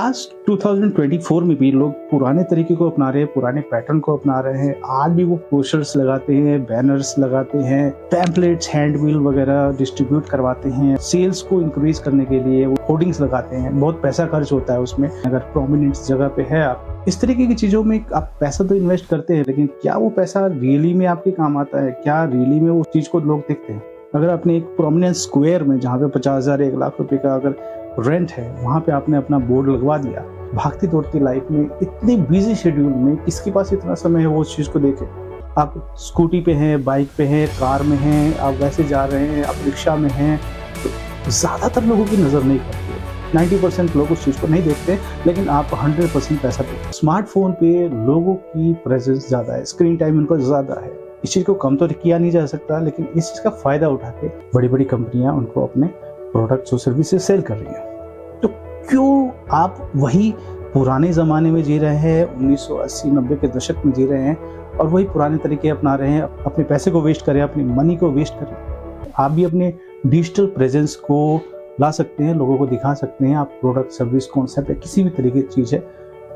आज 2024 में भी लोग पुराने तरीके को अपना रहे हैं, पुराने पैटर्न को अपना रहे हैं। आज भी वो पोस्टर्स लगाते हैं, बैनर्स लगाते हैं, पैम्पलेट्स, हैंडबिल वगैरह डिस्ट्रीब्यूट करवाते हैं। सेल्स को इंक्रीज करने के लिए वो होर्डिंग्स लगाते हैं, बहुत पैसा खर्च होता है उसमें। अगर प्रोमिनेंट जगह पे है आप, इस तरीके की चीज़ों में आप पैसा तो इन्वेस्ट करते हैं, लेकिन क्या वो पैसा रियली में आपके काम आता है? क्या रियली में उस चीज़ को लोग देखते हैं? अगर आपने एक प्रोमिनेंट स्क्वायर में जहाँ पे 50,000 1,00,000 रुपए का अगर रेंट है, वहाँ पे आपने अपना बोर्ड लगवा दिया। भागती दौड़ती लाइफ में, इतने बिजी शेड्यूल में किसके पास इतना समय है वो उस चीज़ को देखे? आप स्कूटी पे हैं, बाइक पे हैं, कार में हैं, आप वैसे जा रहे हैं, आप रिक्शा में हैं, तो ज़्यादातर लोगों की नज़र नहीं पड़ती है। 90% लोग उस चीज़ को नहीं देखते, लेकिन आप 100% पैसा देते। स्मार्टफोन पे लोगों की प्रेजेंस ज़्यादा है, स्क्रीन टाइम उनका ज़्यादा है। इस चीज़ को कम तो किया नहीं जा सकता, लेकिन इस चीज़ का फ़ायदा उठा के बड़ी बड़ी कंपनियां उनको अपने प्रोडक्ट्स और सर्विसेज सेल कर रही हैं। तो क्यों आप वही पुराने ज़माने में जी रहे हैं, 1980-90 के दशक में जी रहे हैं, और वही पुराने तरीके अपना रहे हैं? अपने पैसे को वेस्ट करें, अपने मनी को वेस्ट करें। आप भी अपने डिजिटल प्रेजेंस को ला सकते हैं, लोगों को दिखा सकते हैं। आप प्रोडक्ट, सर्विस, कॉन्सेप्ट या किसी भी तरीके की चीज़ है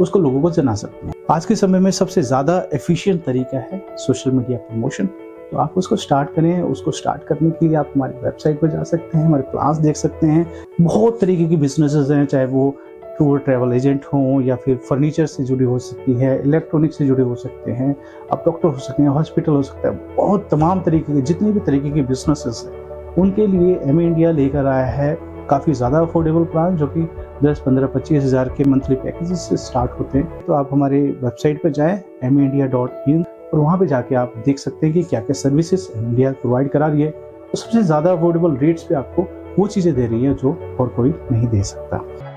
उसको लोगों को जना सकते हैं। आज के समय में सबसे ज़्यादा एफिशिएंट तरीका है सोशल मीडिया प्रमोशन। तो आप उसको स्टार्ट करें। उसको स्टार्ट करने के लिए आप हमारी वेबसाइट पर जा सकते हैं, हमारे प्लान्स देख सकते हैं। बहुत तरीके की बिजनेसेस हैं, चाहे वो टूर ट्रैवल एजेंट हों, या फिर फर्नीचर से जुड़ी हो सकती है, इलेक्ट्रॉनिक से जुड़े हो सकते हैं, आप डॉक्टर हो सकते हैं, हॉस्पिटल हो सकता है, बहुत तमाम तरीके के जितने भी तरीके के बिजनेसेस हैं उनके लिए एमई इंडिया लेकर आया है काफ़ी ज़्यादा अफोर्डेबल प्लान, जो कि 10, 15, 25,000 के मंथली पैकेजेस से स्टार्ट होते हैं। तो आप हमारे वेबसाइट पर जाएं me india.in, और वहाँ पे जाके आप देख सकते हैं कि क्या क्या सर्विसेज इंडिया प्रोवाइड करा रही है। तो सबसे ज़्यादा अफोर्डेबल रेट्स पे आपको वो चीज़ें दे रही है जो और कोई नहीं दे सकता।